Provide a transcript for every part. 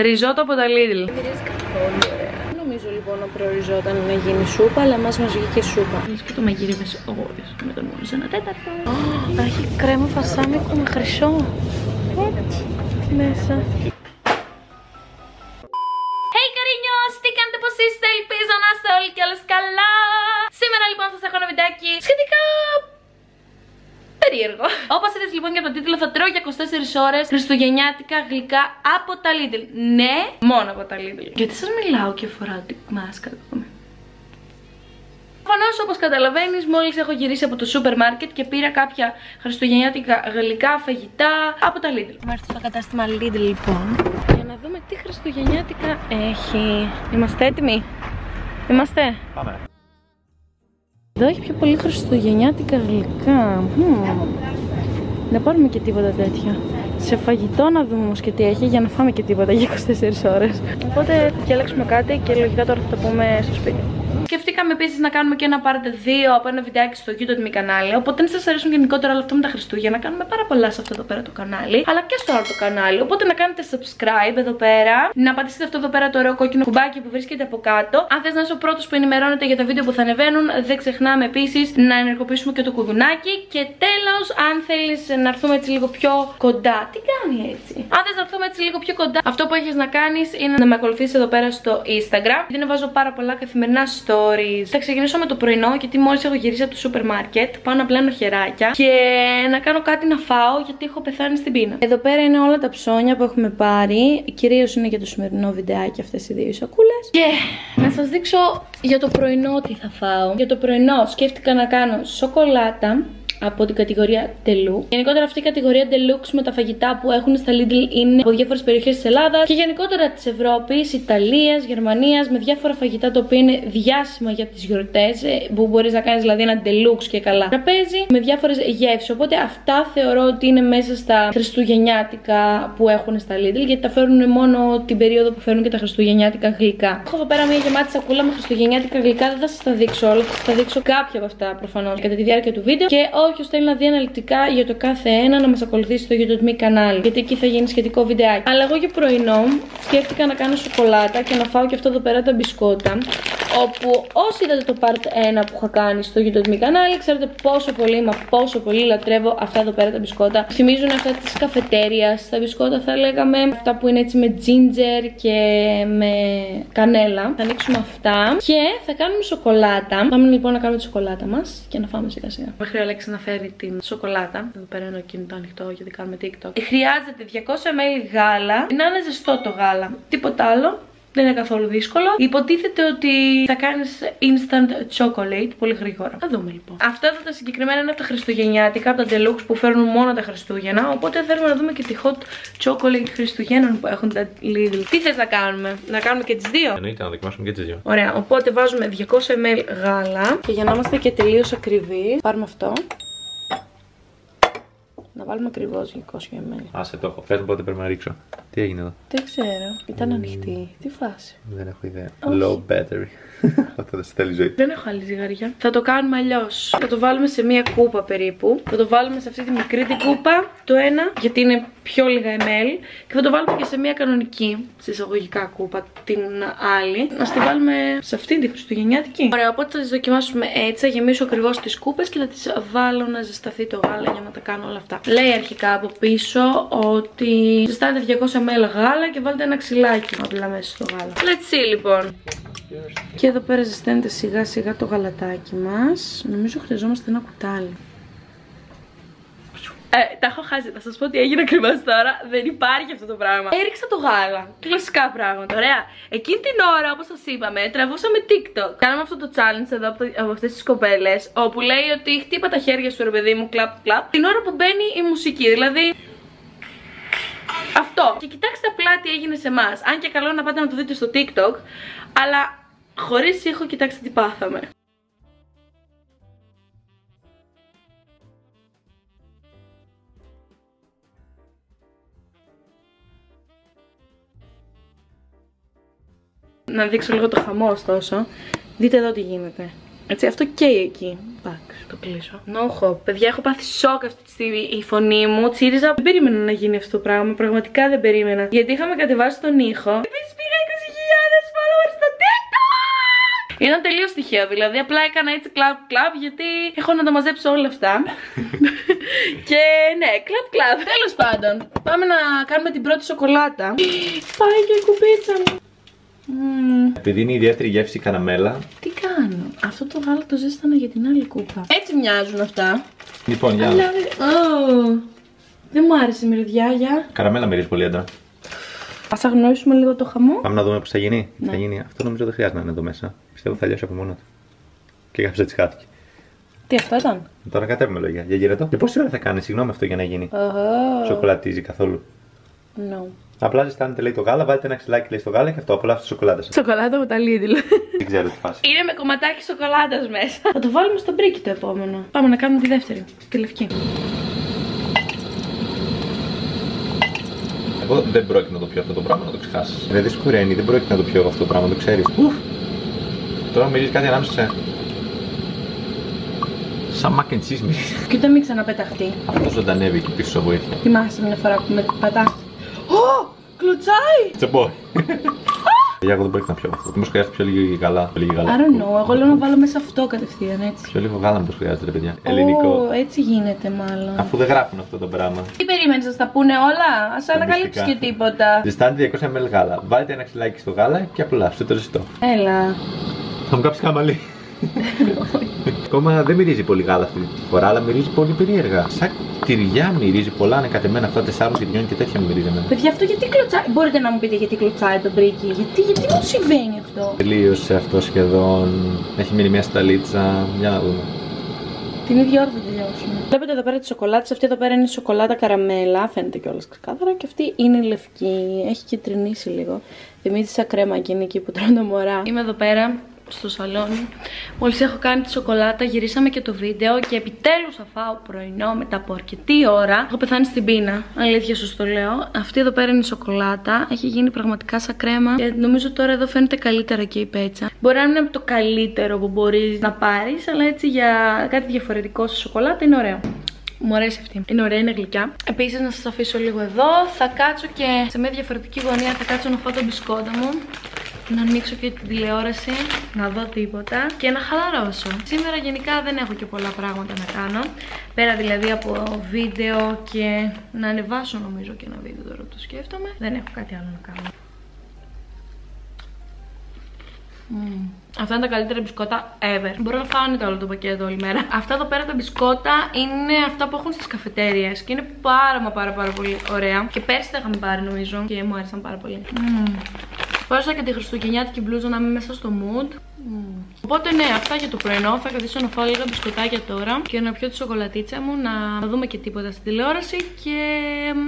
Ριζότο από τα Lidl. Μυρίζει καθόλου ωραία. Νομίζω λοιπόν να προοριζόταν να γίνει σούπα, αλλά μας βγήκε σούπα. Μες και το μαγείρι μες ώρες με τον μόλις 1/4. Έχει κρέμα φασάμικο με χρυσό. Έτσι μέσα. Hey καρινιός, τι κάνετε, πως είστε, ελπίζω να είστε όλοι και όλες καλά. Σήμερα λοιπόν θα σας έχω ένα βιντεάκι σχετικά περίεργο. Όπως είδες λοιπόν για τον τίτλο, θα τρώω για 24 ώρες χριστουγεννιάτικα γλυκά από τα Lidl. Ναι, μόνο από τα Lidl. Γιατί σας μιλάω και φοράω τη μάσκα ακόμα. Προφανώς, όπως καταλαβαίνεις, μόλις έχω γυρίσει από το σούπερ μάρκετ και πήρα κάποια χριστουγεννιάτικα γλυκά φαγητά από τα Lidl. Είμαστε στο κατάστημα Lidl λοιπόν, για να δούμε τι χριστουγεννιάτικα έχει. Είμαστε έτοιμοι? Είμαστε? Πάμε. Εδώ έχει πιο πολύ χριστουγεννιάτικα γλυκά. Δεν πάρουμε και τίποτα τέτοια. Σε φαγητό να δούμε όμως και τι έχει, για να φάμε και τίποτα για 24 ώρες. Οπότε διαλέξουμε κάτι και λογικά τώρα θα το πούμε στο σπίτι. Σκεφτήκαμε επίσης να κάνουμε και ένα Part 2 από ένα βιντεάκι στο YouTube κανάλι. Οπότε αν σας αρέσουν γενικότερα όλα αυτά με τα Χριστούγεννα, να κάνουμε πάρα πολλά σε αυτό εδώ πέρα το κανάλι, αλλά και στο άλλο το κανάλι. Οπότε να κάνετε subscribe εδώ πέρα, να πατήσετε αυτό εδώ πέρα το ωραίο κόκκινο κουμπάκι που βρίσκεται από κάτω. Αν θες να είσαι ο πρώτος που ενημερώνεται για τα βίντεο που θα ανεβαίνουν, δεν ξεχνάμε επίσης να ενεργοποιήσουμε και το κουδουνάκι. Και τέλος, αν θέλεις να έρθουμε έτσι λίγο πιο κοντά. Τι κάνει έτσι? Αν θες να έρθουμε έτσι λίγο πιο κοντά, αυτό που έχεις να κάνεις είναι να με ακολουθήσεις εδώ πέρα στο Instagram. Δεν βάζω πάρα πολλά καθημερινά στο. Θα ξεκινήσω με το πρωινό, γιατί μόλις έχω γυρίσει από το σούπερ μάρκετ. Πάω να πλένω χεράκια και να κάνω κάτι να φάω, γιατί έχω πεθάνει στην πείνα. Εδώ πέρα είναι όλα τα ψώνια που έχουμε πάρει. Κυρίως είναι για το σημερινό βιντεάκι αυτές οι δύο σακούλες. Και να σας δείξω για το πρωινό τι θα φάω. Για το πρωινό σκέφτηκα να κάνω σοκολάτα από την κατηγορία Deluxe. Γενικότερα αυτή η κατηγορία Deluxe με τα φαγητά που έχουν στα Lidl είναι από διάφορες περιοχές της Ελλάδας και γενικότερα της Ευρώπης, Ιταλίας, Γερμανίας, με διάφορα φαγητά τα οποία είναι διάσημα για τις γιορτές, που μπορείς να κάνεις δηλαδή ένα Deluxe και καλά τραπέζι με διάφορες γεύσεις. Οπότε αυτά θεωρώ ότι είναι μέσα στα χριστουγεννιάτικα που έχουν στα Lidl, γιατί τα φέρουν μόνο την περίοδο που φέρουν και τα χριστουγεννιάτικα γλυκά. Έχω εδώ πέρα μια γεμάτη σακούλα με χριστουγεννιάτικα γλυκά, δεν θα σας τα δείξω όλα, θα σας τα δείξω κάποια από αυτά προφανώς κατά τη διάρκεια του βίντεο. Και όποιος θέλει να δει αναλυτικά για το κάθε ένα, να μας ακολουθήσει στο YouTube κανάλι, γιατί εκεί θα γίνει σχετικό βιντεάκι. Αλλά εγώ για πρωινό σκέφτηκα να κάνω σοκολάτα και να φάω και αυτό εδώ πέρα τα μπισκότα. Όπου όσοι είδατε το part 1 που είχα κάνει στο YouTube κανάλι, ξέρετε πόσο πολύ λατρεύω αυτά εδώ πέρα τα μπισκότα. Θυμίζουν αυτά της καφετέριας, τα μπισκότα θα λέγαμε, αυτά που είναι έτσι με ginger και με κανέλα. Θα ανοίξουμε αυτά και θα κάνουμε σοκολάτα. Πάμε λοιπόν να κάνουμε τη σοκολάτα μας και να φάμε σιγά σιγά. Μέχρι ο Αλέξης να φέρει την σοκολάτα. Εδώ πέρα είναι ο κινητό ανοιχτό γιατί κάνουμε TikTok. Χρειάζεται 200 ml γάλα, να είναι ζεστό το γάλα, τίποτα άλλο. Δεν είναι καθόλου δύσκολο. Υποτίθεται ότι θα κάνεις instant chocolate πολύ γρήγορα. Θα δούμε λοιπόν. Αυτά εδώ τα συγκεκριμένα είναι από τα χριστουγεννιάτικα, από τα Deluxe που φέρνουν μόνο τα Χριστούγεννα. Οπότε θέλουμε να δούμε και τη hot chocolate Χριστουγέννων που έχουν τα Lidl. Τι θες να κάνουμε? Να κάνουμε και τις δύο? Εννοείται, να δοκιμάσουμε και τις δύο. Ωραία, οπότε βάζουμε 200 ml γάλα. Και για να είμαστε και τελείως ακριβείς, πάρουμε αυτό. Να βάλουμε ακριβώς 200 ml. Άσε το έχω. Πες μου πότε πρέπει να ρίξω. Τι έγινε εδώ? Δεν ξέρω. Ήταν ανοιχτή. Τι φάση? Δεν έχω ιδέα. Όχι. Low battery. Αυτό δεν στέλνει ζωή. Δεν έχω άλλη ζυγαριά. Θα το κάνουμε αλλιώς. Θα το βάλουμε σε μία κούπα περίπου. Θα το βάλουμε σε αυτή τη μικρή την κούπα. Το ένα, γιατί είναι πιο λίγα ml. Και θα το βάλουμε και σε μία κανονική, σε εισαγωγικά κούπα, την άλλη. Να τη βάλουμε σε αυτήν τη χριστουγεννιάτικη. Ωραία, οπότε θα τις δοκιμάσουμε έτσι. Θα γεμίσω ακριβώς τις κούπες και θα τις βάλω να ζεσταθεί το γάλα για να τα κάνω όλα αυτά. Λέει αρχικά από πίσω ότι ζεστάτε 200 ml γάλα και βάλτε ένα ξυλάκι απλά μέσα στο γάλα. Let's see λοιπόν. Και εδώ πέρα ζεσταίνεται σιγά σιγά το γαλατάκι μας. Νομίζω χρειαζόμαστε ένα κουτάλι. Τα έχω χάσει, θα σας πω τι έγινε ακριβώς τώρα. Δεν υπάρχει αυτό το πράγμα. Έριξα το γάλα, κλασικά πράγματα, ωραία. Εκείνη την ώρα, όπως σας είπαμε, τραβούσαμε TikTok. Κάναμε αυτό το challenge εδώ από αυτές τις κοπέλες, όπου λέει ότι χτύπα τα χέρια σου ρε παιδί μου, κλαπ κλαπ, την ώρα που μπαίνει η μουσική, δηλαδή αυτό. Και κοιτάξτε απλά τι έγινε σε εμάς. Αν και καλό να πάτε να το δείτε στο TikTok, αλλά χωρίς ήχο κοιτάξτε τι πάθαμε. Να δείξω λίγο το χαμό ωστόσο. Δείτε εδώ τι γίνεται. Έτσι, αυτό καίει εκεί. Εντάξει, το κλείσω. No hope. Παιδιά, έχω πάθει σοκ αυτή τη στιγμή. Η φωνή μου τσίριζα. Δεν περίμενα να γίνει αυτό το πράγμα. Πραγματικά δεν περίμενα. Γιατί είχαμε κατεβάσει τον ήχο. Επίσης πήγα 20.000 followers στο TikTok. Ήταν τελείως τυχαίο. Δηλαδή, απλά έκανα έτσι κλαπ-κλαπ γιατί έχω να τα μαζέψω όλα αυτά. Και ναι, κλαπ-κλαπ. Τέλος πάντων, πάμε να κάνουμε την πρώτη σοκολάτα. Πάει και η κουπίτσα μου. Επειδή είναι ιδιαίτερη γεύση καραμέλα. Τι κάνω, αυτό το γάλα το ζέστανα για την άλλη κούπα. Έτσι μοιάζουν αυτά. Λοιπόν, για αλλά... δεν μου άρεσε η μυρωδιά, για καραμέλα μυρίζει πολύ έντονα. Ας αγνώσουμε λίγο το χαμό. Πάμε να δούμε πώς θα γίνει, ναι. Θα γίνει. Αυτό νομίζω δεν χρειάζεται να είναι εδώ μέσα. Πιστεύω θα λιώσει από μόνο του. Και κάποιος έτσι χάθηκε. Τι αυτό ήταν. Τώρα κατέβουμε λόγια, για γυρετό. Και πόση ώρα θα κάνει, συγγνώμη αυτό για να γίνει. Σοκολατίζει καθόλου. No. Απλά ζεστάνετε λέει το γάλα, βάλετε ένα ξυλάκι λέει στο γάλα και αυτό απολαύστε σοκολάτα σας. Σοκολάτα από τα Lidl. Δεν ξέρω τι φάση. Είναι με κομματάκι σοκολάτας μέσα. Θα το βάλουμε στο μπρίκι το επόμενο. Πάμε να κάνουμε τη δεύτερη, τη λευκή. Εγώ δεν πρόκειται να το πιω αυτό το πράγμα, να το ξεχάσεις. Δηλαδή σκουραίνει, δεν πρόκειται να το πιω αυτό το πράγμα, το ξέρεις. Ουφ. Τώρα μιλείς κάτι ανάμεσα σε. Σαν mac and cheese μυρίζει. Και ούτε μην ξαναπεταχτεί. Αυτό ζωντανεύει εκεί πίσω βοήθεια. Θυμάσαι μια φορά που με πατά. Ω! Κλωτσάει! Τσεμπόρι! Για εγώ δεν μπορεί να πιω αυτό. Μήπως χρειάζεται πιο λίγη γάλα. I don't know. Εγώ λέω να βάλω μέσα αυτό κατευθείαν έτσι. Πιο λίγο γάλα μήπως χρειάζεται, ρε παιδιά. Ελληνικό. Έτσι γίνεται μάλλον. Αφού δεν γράφουν αυτό το πράγμα. Τι περίμενε, θα τα πούνε όλα. Ας ανακαλύψει και τίποτα. Ζεστάνει 200 ml γάλα. Βάλτε ένα ξυλάκι στο γάλα και απολαύστε το ζεστό. Έλα. Θα μου κάψει χαμαλή. Ακόμα δεν μυρίζει πολύ γάλα αυτή τη φορά, αλλά μυρίζει πολύ περίεργα. Σαν τυριά μυρίζει πολλά ανακατεμένα αυτά, 4 τυριών και τέτοια μυρίζει εμένα. Παιδιά, αυτό γιατί κλωτσάει. Μπορείτε να μου πείτε γιατί κλωτσάει το μπρίκι, γιατί μου συμβαίνει αυτό. Τελείωσε αυτό σχεδόν. Έχει μείνει μια σταλίτσα. Για να δούμε. Την ίδια ώρα θα τελειώσουμε. Βλέπετε εδώ πέρα τη σοκολάτα. Αυτή εδώ πέρα είναι η σοκολάτα καραμέλα. Φαίνεται κιόλας ξεκάθαρα. Και αυτή είναι λευκή. Έχει κυτρινήσει λίγο. Θυμίζει σαν κρέμα εκείνη εκεί που τρώνε τα μωρά. Είμαι εδώ πέρα. Στο σαλόνι. Μόλις έχω κάνει τη σοκολάτα, γυρίσαμε και το βίντεο και επιτέλους θα φάω πρωινό μετά από αρκετή ώρα. Έχω πεθάνει στην πείνα. Αλήθεια, σου το λέω. Αυτή εδώ πέρα είναι η σοκολάτα. Έχει γίνει πραγματικά σαν κρέμα. Και νομίζω τώρα εδώ φαίνεται καλύτερα και η πέτσα. Μπορεί να μην είναι το καλύτερο που μπορεί να πάρει, αλλά έτσι για κάτι διαφορετικό στη σοκολάτα είναι ωραίο. Μου αρέσει αυτή. Είναι ωραία, είναι γλυκιά. Επίσης, να σας αφήσω λίγο εδώ. Θα κάτσω και σε μια διαφορετική γωνία. Θα κάτσω να φάω το μπισκότα μου. Να ανοίξω και την τηλεόραση, να δω τίποτα και να χαλαρώσω. Σήμερα γενικά δεν έχω και πολλά πράγματα να κάνω. Πέρα δηλαδή από βίντεο και να ανεβάσω νομίζω και ένα βίντεο τώρα που το σκέφτομαι. Δεν έχω κάτι άλλο να κάνω. Αυτά είναι τα καλύτερα μπισκότα ever. Μπορώ να φάω όλο το πακέτο όλη μέρα. Αυτά εδώ πέρα τα μπισκότα είναι αυτά που έχουν στις καφετέριες και είναι πάρα πολύ ωραία. Και πέρσι τα είχαμε πάρει νομίζω και μου άρεσαν πάρα πολύ. Πέρασα και τη χριστουγεννιάτικη μπλούζα να είμαι μέσα στο mood. Οπότε ναι, αυτά για το πρωινό. Θα καθίσω να φάω λίγα μπισκοτάκια τώρα και να πιω τη σοκολατίτσα μου, να δούμε και τίποτα στην τηλεόραση. Και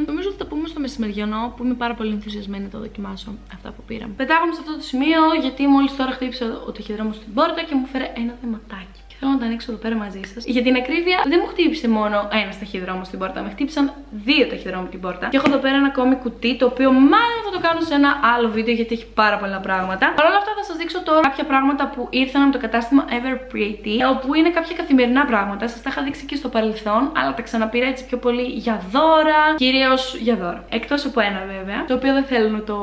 νομίζω θα τα πούμε στο μεσημεριανό που είμαι πάρα πολύ ενθουσιασμένη να το δοκιμάσω αυτά που πήραμε. Πετάγαμε σε αυτό το σημείο γιατί μόλις τώρα χτύπησε ο ταχυδρόμο στην πόρτα και μου φέρε ένα θεματάκι. Και θέλω να το ανοίξω εδώ πέρα μαζί σας. Για την ακρίβεια, δεν μου χτύπησε μόνο ένα ταχυδρόμο στην πόρτα, με χτύπησαν 2 ταχυδρόμοι την πόρτα. Και έχω εδώ πέρα ένα ακόμη κουτί το οποίο μάλλον θα το κάνω σε ένα άλλο βίντεο γιατί έχει πάρα πολλά πράγματα. Παρ' όλα αυτά θα σας δείξω τώρα κάποια πράγματα που ήρθαν από το κατάστημα Ever Pretty, όπου είναι κάποια καθημερινά πράγματα. Σας τα είχα δείξει και στο παρελθόν, αλλά τα ξαναπήρα έτσι πιο πολύ για δώρα, κυρίως για δώρα. Εκτός από ένα βέβαια, το οποίο δεν θέλω να το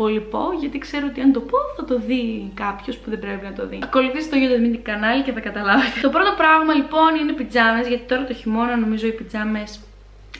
πολύ πω, γιατί ξέρω ότι αν το πω θα το δει κάποιος που δεν πρέπει να το δει. Ακολουθήστε το YouTube κανάλι και θα καταλάβετε. Το πρώτο πράγμα λοιπόν είναι πιτζάμες, γιατί τώρα το χειμώνα νομίζω οι πιτζάμες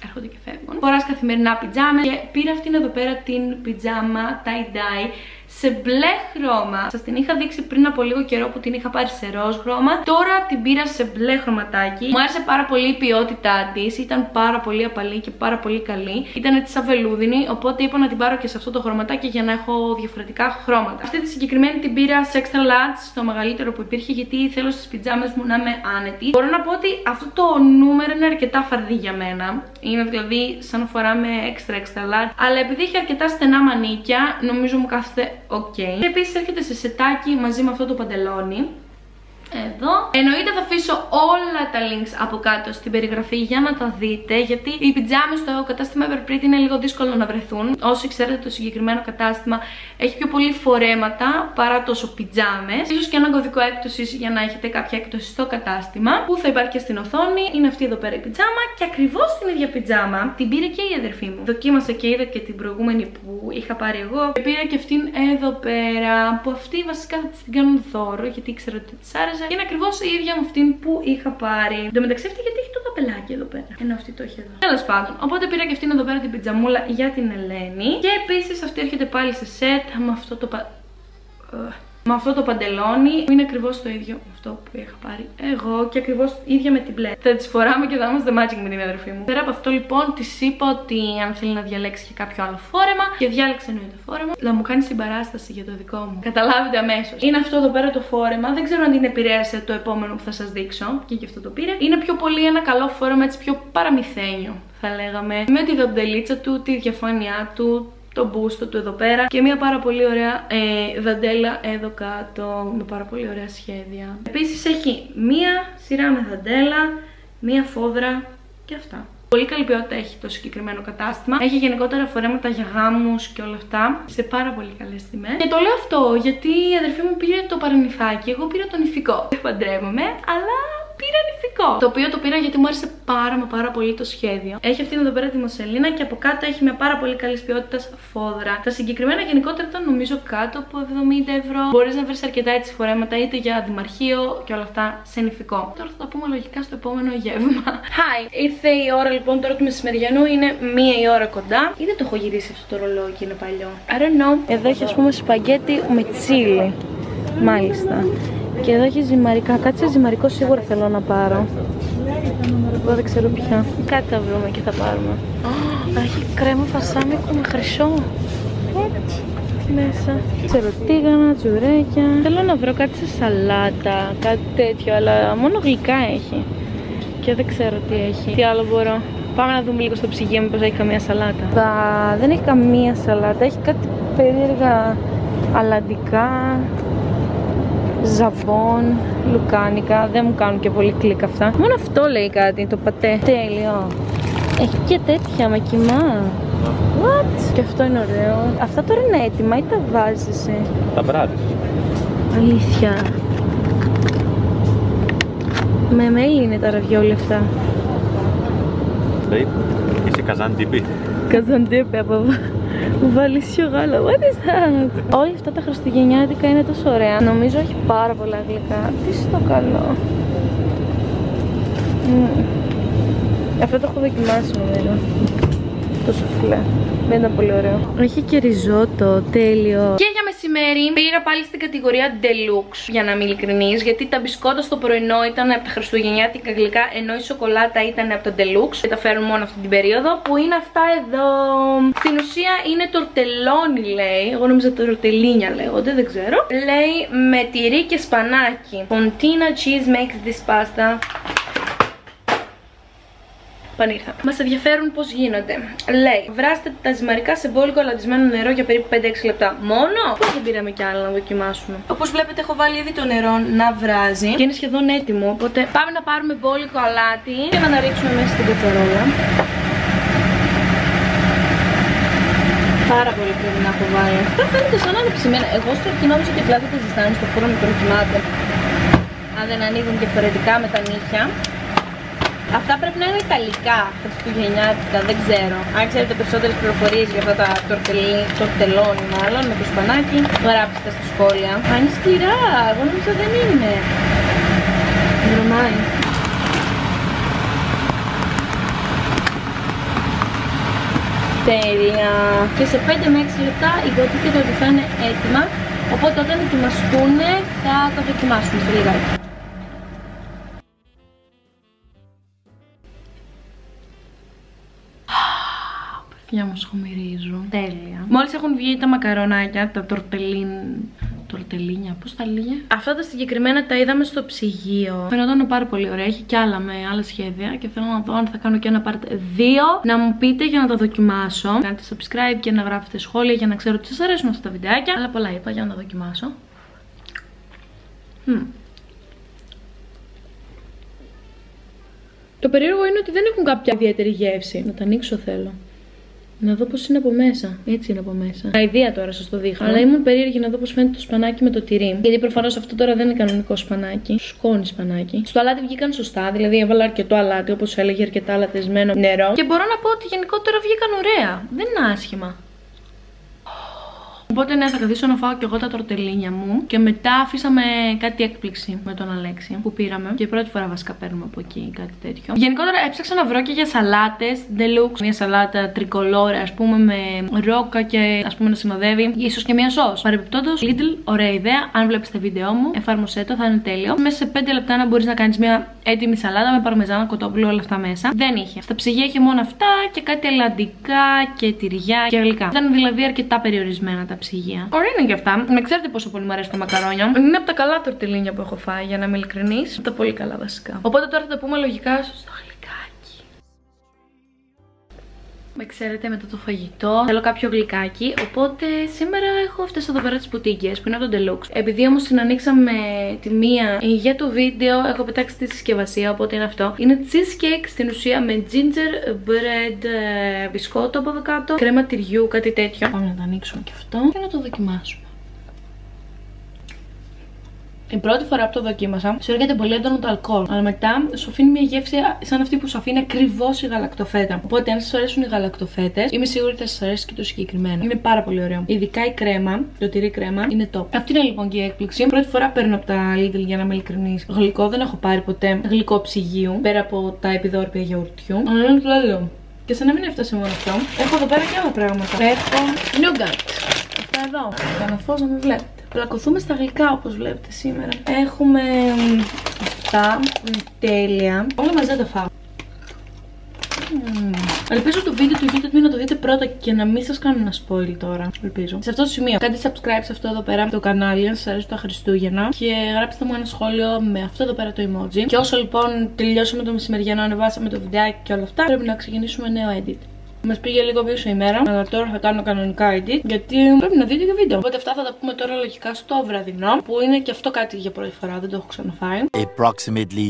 έρχονται και φεύγουν. Φοράς καθημερινά πιτζάμες και πήρα αυτήν εδώ πέρα την πιτζάμα tie-dye σε μπλε χρώμα. Σας την είχα δείξει πριν από λίγο καιρό που την είχα πάρει σε ροζ χρώμα. Τώρα την πήρα σε μπλε χρωματάκι. Μου άρεσε πάρα πολύ η ποιότητά της. Ήταν πάρα πολύ απαλή και πάρα πολύ καλή. Ήταν έτσι σαν βελούδινη, οπότε είπα να την πάρω και σε αυτό το χρωματάκι για να έχω διαφορετικά χρώματα. Αυτή τη συγκεκριμένη την πήρα σε extra large, στο μεγαλύτερο που υπήρχε, γιατί θέλω στις πιτζάμες μου να είμαι άνετη. Μπορώ να πω ότι αυτό το νούμερο είναι αρκετά φαρδί για μένα. Είναι δηλαδή σαν φορά με extra large. Αλλά επειδή έχει αρκετά στενά μανίκια, νομίζω μου κάθεται. Okay. Και επίσης έρχεται σε σετάκι μαζί με αυτό το παντελόνι. εδώ. Εννοείται θα αφήσω όλα τα links από κάτω στην περιγραφή για να τα δείτε, γιατί οι πιτζάμες στο κατάστημα Ever Pretty είναι λίγο δύσκολο να βρεθούν. Όσοι ξέρετε, το συγκεκριμένο κατάστημα έχει πιο πολύ φορέματα παρά τόσο πιτζάμες. Ίσως και ένα κωδικό έκπτωσης για να έχετε κάποια έκπτωση στο κατάστημα, που θα υπάρχει και στην οθόνη. Είναι αυτή εδώ πέρα η πιτζάμα και ακριβώς την ίδια πιτζάμα την πήρε και η αδερφή μου. Δοκίμασα και είδα και την προηγούμενη που είχα πάρει εγώ. Και πήρα και αυτήν εδώ πέρα, που αυτή βασικά θα την κάνουν δώρο, γιατί ήξερα ότι της άρεσε. Είναι ακριβώς η ίδια με αυτήν που είχα πάρει. Εν τω μεταξύ αυτή γιατί έχει το καπελάκι εδώ πέρα, ενώ αυτή το έχει εδώ. Τέλος πάντων, οπότε πήρα και αυτήν εδώ πέρα την πιτζαμούλα για την Ελένη. Και επίσης αυτή έρχεται πάλι σε σετ με αυτό το παντελόνι, που είναι ακριβώς το ίδιο με αυτό που είχα πάρει εγώ και ακριβώς ίδια με την μπλε. Θα τις φοράμε και θα είμαστε matching με την αδερφή μου. Πέρα από αυτό λοιπόν της είπα ότι αν θέλει να διαλέξει και κάποιο άλλο φόρεμα, και διάλεξε εννοείται φόρεμα, να μου κάνει συμπαράσταση για το δικό μου. Καταλάβετε αμέσως. Είναι αυτό εδώ πέρα το φόρεμα, δεν ξέρω αν την επηρέασε το επόμενο που θα σας δείξω, και γι' αυτό το πήρε. Είναι πιο πολύ ένα καλό φόρεμα, έτσι πιο παραμυθένιο θα λέγαμε, με τη δοντελίτσα του, τη διαφάνειά του, το μπούστο του εδώ πέρα και μια πάρα πολύ ωραία δαντέλα εδώ κάτω με πάρα πολύ ωραία σχέδια. Επίσης έχει μια σειρά με δαντέλα, μια φόδρα και αυτά. Πολύ καλή ποιότητα έχει το συγκεκριμένο κατάστημα. Έχει γενικότερα φορέματα για γάμους και όλα αυτά σε πάρα πολύ καλές τιμές. Και το λέω αυτό γιατί η αδερφή μου πήρε το παρανυφάκι, εγώ πήρα το νυφικό. Δεν παντρεύομαι, αλλά πήρα νυφικό, το οποίο το πήρα γιατί μου άρεσε πάρα πολύ το σχέδιο. Έχει αυτήν εδώ πέρα τη μοσελίνα και από κάτω έχει μια πάρα πολύ καλή ποιότητα φόδρα. Τα συγκεκριμένα γενικότερα ήταν νομίζω κάτω από 70 ευρώ. Μπορείς να βρεις αρκετά έτσι φορέματα είτε για δημαρχείο και όλα αυτά σε νυφικό. Τώρα θα τα πούμε λογικά στο επόμενο γεύμα. Hi! Ήρθε η ώρα λοιπόν τώρα του μεσημεριανού, είναι 1 η ώρα κοντά. Ήδη το έχω γυρίσει αυτό το ρολόγι, είναι παλιό. I don't know. Εδώ έχει ας πούμε σπαγγέτι με τσίλι. Μάλιστα. Και εδώ έχει ζυμαρικά. Κάτι σε ζυμαρικό σίγουρα θέλω να πάρω. Εγώ δεν ξέρω πια. Κάτι θα βρούμε και θα πάρουμε. Έχει κρέμα φασάμικο με χρυσό. Έτσι. Μέσα. Τσεροτίγανα, τσουρέκια. Θέλω να βρω κάτι σε σαλάτα, κάτι τέτοιο, αλλά μόνο γλυκά έχει. Και δεν ξέρω τι έχει. Τι άλλο μπορώ. Πάμε να δούμε λίγο στο ψυγείο μήπως έχει καμία σαλάτα. Δεν έχει καμία σαλάτα. Έχει κάτι περίεργα αλαντικά. Ζαβόν, λουκάνικα, δεν μου κάνουν και πολύ κλικ αυτά. Μόνο αυτό λέει κάτι, το πατέ. Τέλειο. Έχει και τέτοια με κοιμά. What? Και αυτό είναι ωραίο. Αυτά τώρα είναι έτοιμα ή τα βάζεις εσύ? Τα βράζεις. Αλήθεια. Με μέλι είναι τα ραβιόλια αυτά. Λέει, είσαι καζαντίπι. Καζαντίπι από εδώ. Βαλίσιο γάλα, what is that? Όλα αυτά τα χριστουγεννιάτικα είναι τόσο ωραία. Νομίζω έχει πάρα πολλά γλυκά. Τι στο καλό. Αυτό το έχω δοκιμάσει νομίζω. Το σουφλέ. Δεν ήταν πολύ ωραίο. Έχει και ριζότο, τέλειο. Και για μεσημέρι πήρα πάλι στην κατηγορία Deluxe, για να είμαι ειλικρινής, γιατί τα μπισκότα στο πρωινό ήταν από τα χριστουγεννιάτικα γλυκά, ενώ η σοκολάτα ήταν από τα Deluxe. Και τα φέρουν μόνο αυτή την περίοδο, που είναι αυτά εδώ. Στην ουσία είναι τορτελόνι λέει. Εγώ νόμιζα τορτελίνια λέγονται, δεν ξέρω. Λέει με τυρί και σπανάκι. Fontina cheese makes this pasta. Πανήρθα. Μας ενδιαφέρουν πώς γίνονται. Λέει, βράστε τα ζυμαρικά σε μπόλικο αλαντισμένο νερό για περίπου 5-6 λεπτά. Μόνο! Πώς δεν πήραμε κι άλλα να δοκιμάσουμε. Όπως βλέπετε, έχω βάλει ήδη το νερό να βράζει και είναι σχεδόν έτοιμο. Οπότε πάμε να πάρουμε μπόλικο αλάτι και να τα ρίξουμε μέσα στην κατσαρόλα. Πάρα πολύ πρέπει να έχω βάλει. Αυτά φαίνεται σαν ανεψημένα. Εγώ στο αρχή νόμιζα ότι απλά τα ζεστάνε στο φούρνο μικροκυμάτων. Αν δεν ανοίγουν διαφορετικά με τα νύχια. Αυτά πρέπει να είναι ιταλικά, χριστουγεννιάτικα, δεν ξέρω. Αν ξέρετε περισσότερες πληροφορίες για αυτά τα τορτελόνι μάλλον με το σπανάκι, γράψτε στα σχόλια. Α, είναι σκληρά, εγώ νομίζω δεν είναι. Βρωμάει. Τέλεια. Και σε 5 με 6 λεπτά υποτίθεται ότι θα είναι έτοιμα, οπότε όταν ετοιμαστούν θα τα δοκιμάσουμε στο λιγάκι. Για μου σχομυρίζουν. Τέλεια. Μόλις έχουν βγει τα μακαρονάκια, τα τορτελίνια, πώς τα λέγε. Αυτά τα συγκεκριμένα τα είδαμε στο ψυγείο. Φαινόταν πάρα πολύ ωραία. Έχει κι άλλα με άλλα σχέδια. Και θέλω να δω αν θα κάνω και ένα part 2. Να μου πείτε για να τα δοκιμάσω. Κάντε subscribe και να γράφετε σχόλια για να ξέρω ότι σας αρέσουν αυτά τα βιντεάκια. Αλλά πολλά είπα για να τα δοκιμάσω. Το περίεργο είναι ότι δεν έχουν κάποια ιδιαίτερη γεύση. Να τα ανοίξω θέλω. Να δω πώς είναι από μέσα. Έτσι είναι από μέσα. Τα ιδέα τώρα σας το δείχνω. Αλλά ήμουν περίεργη να δω πώς φαίνεται το σπανάκι με το τυρί. Γιατί προφανώς αυτό τώρα δεν είναι κανονικό σπανάκι. Σκόνη σπανάκι. Στο αλάτι βγήκαν σωστά. Δηλαδή έβαλα αρκετό αλάτι, όπως έλεγε, αρκετά αλατισμένο νερό. Και μπορώ να πω ότι γενικότερα βγήκαν ωραία. Δεν είναι άσχημα. Οπότε ναι, θα καθίσω να φάω και εγώ τα τορτελίνια μου. Και μετά αφήσαμε κάτι έκπληξη με τον Αλέξη που πήραμε. Και πρώτη φορά βασικά παίρνουμε από εκεί κάτι τέτοιο. Γενικότερα έψαξα να βρω και για σαλάτες Deluxe. Μια σαλάτα τρικολόρα, ας πούμε, με ρόκα και ας πούμε να συνοδεύει. Ίσως και μια σως. Παρεμπιπτόντως, Lidl, ωραία ιδέα. Αν βλέπεις τα βίντεό μου, εφάρμοσέ το, θα είναι τέλειο. Μέσα σε 5 λεπτά να μπορείς να κάνεις μια έτοιμη σαλάτα με παρμεζάνα, κοτόπουλο, όλα αυτά μέσα. Δεν είχε. Στα ψυγεία είχε μόνο αυτά και κάτι ελλαντικά και τυριά και γλυκά. Ήταν δηλαδή αρκετά περιορισμένα τα ψυγεία. Ωραία είναι και αυτά. Με ξέρετε πόσο πολύ μου αρέσουν τα μακαρόνια. Είναι από τα καλά τορτελίνια που έχω φάει, για να είμαι ειλικρινής. Τα πολύ καλά βασικά. Οπότε τώρα θα τα πούμε λογικά στο γλυκάκι. Με ξέρετε, μετά το φαγητό θέλω κάποιο γλυκάκι. Οπότε σήμερα έχω αυτές εδώ πέρα τις πουτίγκες που είναι από τον Deluxe. Επειδή όμως την ανοίξαμε τη μία για το βίντεο, έχω πετάξει τη συσκευασία. Οπότε είναι αυτό. Είναι cheesecake στην ουσία με ginger bread μπισκότο από εδώ κάτω, κρέμα τυριού, κάτι τέτοιο. Πάμε να το ανοίξουμε και αυτό και να το δοκιμάσουμε. Η πρώτη φορά που το δοκίμασα, σου έρχεται πολύ έντονο το αλκοόλ. Αλλά μετά σου αφήνει μια γεύση σαν αυτή που σου αφήνει ακριβώς η γαλακτοφέτα. Οπότε, αν σας αρέσουν οι γαλακτοφέτες, είμαι σίγουρη ότι θα σας αρέσει και το συγκεκριμένο. Είναι πάρα πολύ ωραίο. Ειδικά η κρέμα, το τυρί κρέμα, είναι top. Αυτή είναι λοιπόν και η έκπληξη. Πρώτη φορά παίρνω από τα Lidl, για να είμαι ειλικρινής. Γλυκό δεν έχω πάρει ποτέ. Γλυκό ψυγείου, πέρα από τα επιδόρπια γιαουρτιού. Αλλά είναι το άλλο. Και σαν να μην έφτασε μόνο αυτό, έχω εδώ πέρα και άλλα πράγματα. Έχω nougat. Αυτά εδώ. Κάνω φως να μην βλέπετε. Πλακωθούμε στα γλυκά, όπως βλέπετε σήμερα. Έχουμε αυτά, τέλεια. Όλα μαζί δεν τα φάω. Ελπίζω το βίντεο του YouTube να το δείτε πρώτα και να μην σας κάνω ένα spoil τώρα. Ελπίζω. Σε αυτό το σημείο, κάντε subscribe σε αυτό εδώ πέρα το κανάλι, αν σας αρέσει τα Χριστούγεννα. Και γράψτε μου ένα σχόλιο με αυτό εδώ πέρα το emoji. Και όσο λοιπόν τελειώσαμε το μεσημεριανό, ανεβάσαμε το βιντεάκι και όλα αυτά, πρέπει να ξεκινήσουμε νέο edit. Μας πήγε λίγο πίσω η μέρα, αλλά τώρα θα κάνω κανονικά edit, γιατί πρέπει να δείτε και βίντεο. Οπότε αυτά θα τα πούμε τώρα λογικά στο βραδινό, που είναι και αυτό κάτι για πρώτη φορά, δεν το έχω ξαναφάει. Approximately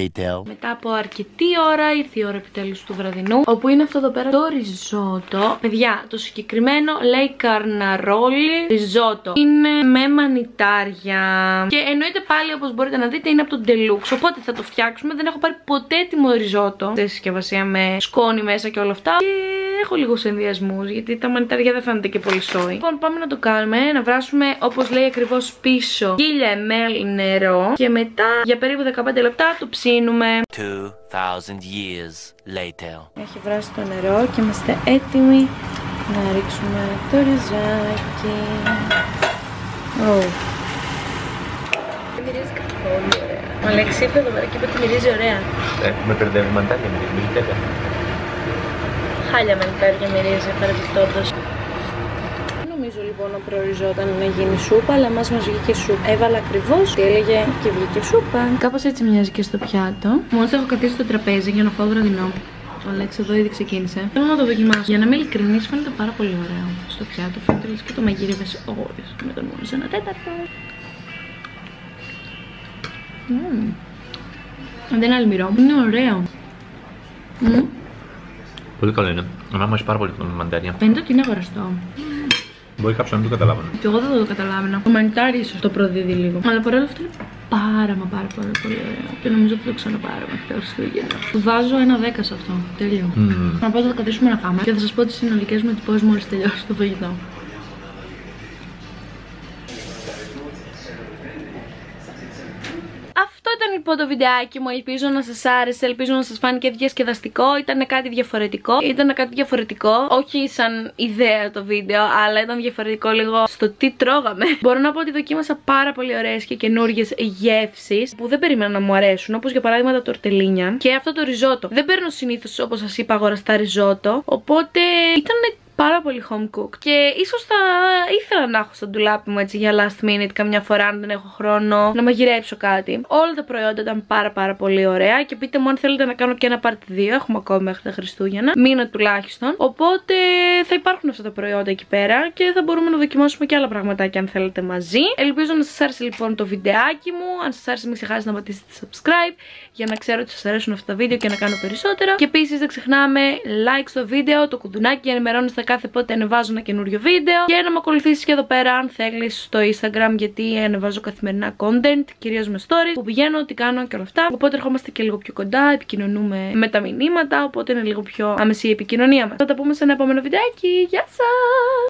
10 hours later. Μετά από αρκετή ώρα ήρθε η ώρα επιτέλους του βραδινού, όπου είναι αυτό εδώ πέρα το ριζότο. Παιδιά, το συγκεκριμένο λέει Carnaroli ριζότο. Είναι με μανιτάρια. Και εννοείται πάλι, όπως μπορείτε να δείτε, είναι από τον Deluxe. Οπότε θα το φτιάξουμε. Δεν έχω πάρει ποτέ έτοιμο ριζότο. Στη συσκευασία με σκόνη μέσα και όλα αυτά. Και έχω λίγους ενδιασμούς, γιατί τα μανιτάρια δεν φαίνονται και πολύ σόι. Λοιπόν, πάμε να το κάνουμε. Να βράσουμε, όπως λέει ακριβώς πίσω, 1000 ml νερό. Και μετά για περίπου 15 λεπτά το ψήνουμε. 2000 years later. Έχει βράσει το νερό και είμαστε έτοιμοι να ρίξουμε το ριζάκι. Δεν μυρίζει καθόλου ωραία. Ο Αλέξη ήρθε εδώ πέρα και είπε ότι μυρίζει ωραία. Με περνάει μαντάρια, μυρίζει τέλεια. Χάλια μανιτάρια μυρίζει, παρεμπιπτόντως. Δεν νομίζω λοιπόν να προοριζόταν να γίνει σούπα, αλλά μας βγήκε σούπα. Έβαλα ακριβώς τι έλεγε και βγήκε σούπα. Κάπως έτσι μοιάζει και στο πιάτο. Μόλις έχω καθίσει στο τραπέζι για να φάω βραδινό. Ο Αλέξη εδώ ήδη ξεκίνησε. Θέλω να το δοκιμάσω. Για να είμαι ειλικρινής, φαίνεται πάρα πολύ ωραίο στο πιάτο. Φαίνεται λες και το μαγείρευες ώρες με τον μόλις 1/4. Δεν είναι αλμυρό. Είναι ωραίο. Πολύ καλό είναι. Εμένα μου αρέσει πάρα πολύ το μαντάρια. Φαίνεται ότι είναι αγοραστό. Μπορεί κάποιο να το καταλάβαινε. Και εγώ δεν το καταλάβαινα. Το μανιτάρι ίσως το προδίδει λίγο. Αλλά παρόλα αυτά είναι πάρα πολύ ωραίο. Και νομίζω ότι το ξαναπάρω μέχρι τα Χριστούγεννα. Του βάζω ένα 10 σε αυτό. Τέλειο. Να πάω θα καθίσουμε να φάμε και θα σας πω τις συνολικές μου εντυπώσεις μόλις τελειώσει το φαγητό. Λοιπόν, το βιντεάκι μου, ελπίζω να σας άρεσε, ελπίζω να σας φάνηκε διασκεδαστικό. Ήταν κάτι διαφορετικό. Ήταν κάτι διαφορετικό, όχι σαν ιδέα το βίντεο, αλλά ήταν διαφορετικό λίγο στο τι τρώγαμε. Μπορώ να πω ότι δοκίμασα πάρα πολύ ωραίες και καινούργιες γεύσεις που δεν περίμενα να μου αρέσουν, όπως για παράδειγμα τα τορτελίνια και αυτό το ριζότο. Δεν παίρνω συνήθως, όπως σας είπα, αγοραστά ριζότο, οπότε ήταν πάρα πολύ home cooked. Και ίσως θα ήθελα να έχω στο ντουλάπι μου έτσι για last minute καμιά φορά, αν δεν έχω χρόνο να μαγειρέψω κάτι. Όλα τα προϊόντα ήταν πάρα πολύ ωραία. Και πείτε μου αν θέλετε να κάνω και ένα part 2. Έχουμε ακόμη μέχρι τα Χριστούγεννα, μήνα τουλάχιστον. Οπότε θα υπάρχουν αυτά τα προϊόντα εκεί πέρα και θα μπορούμε να δοκιμάσουμε και άλλα πραγματάκια αν θέλετε μαζί. Ελπίζω να σας άρεσε λοιπόν το βιντεάκι μου. Αν σας άρεσε, μην ξεχάσετε να πατήσετε subscribe για να ξέρω ότι σας αρέσουν αυτά τα βίντεο και να κάνω περισσότερα. Και επίσης δεν ξεχνάμε like στο βίντεο, το κουντουνάκι για να ενημερώνεστε κάθε πότε ανεβάζω ένα καινούριο βίντεο. Και να με ακολουθήσεις και εδώ πέρα αν θέλεις στο Instagram, γιατί ανεβάζω καθημερινά content, κυρίως με stories που πηγαίνω, τι κάνω και όλα αυτά. Οπότε ερχόμαστε και λίγο πιο κοντά, επικοινωνούμε με τα μηνύματα, οπότε είναι λίγο πιο άμεση η επικοινωνία μας. Θα τα πούμε σε ένα επόμενο βιντεάκι. Γεια σας!